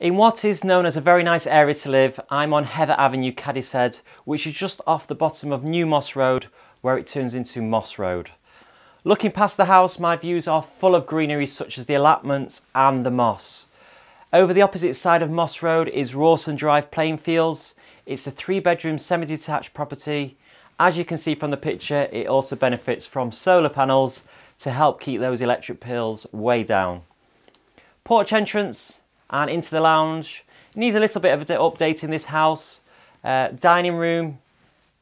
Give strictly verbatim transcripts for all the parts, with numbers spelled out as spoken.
In what is known as a very nice area to live, I'm on Heather Avenue Cadishead, which is just off the bottom of New Moss Road, where it turns into Moss Road. Looking past the house, my views are full of greenery such as the allotments and the moss. Over the opposite side of Moss Road is Rawson Drive Plainfields. It's a three bedroom semi-detached property. As you can see from the picture, it also benefits from solar panels to help keep those electric bills way down. Porch entrance and into the lounge. It needs a little bit of an update in this house. Uh, dining room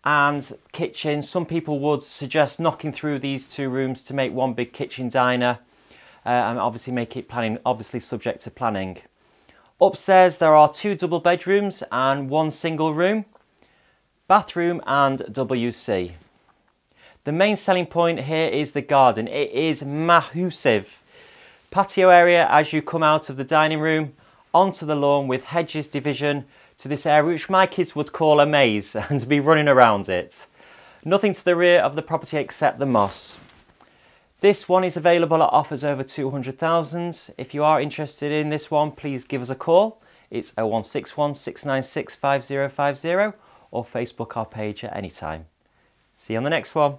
and kitchen. Some people would suggest knocking through these two rooms to make one big kitchen diner, uh, and obviously make it planning, obviously subject to planning. Upstairs there are two double bedrooms and one single room, bathroom and W C. The main selling point here is the garden. It is massive. Patio area as you come out of the dining room onto the lawn with hedges division to this area which my kids would call a maze and be running around it. Nothing to the rear of the property except the moss. This one is available at offers over two hundred thousand. If you are interested in this one, please give us a call. It's oh one six one, six nine six, five oh five oh or Facebook our page at any time. See you on the next one.